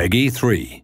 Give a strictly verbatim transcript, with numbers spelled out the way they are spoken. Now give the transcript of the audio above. Peggy three.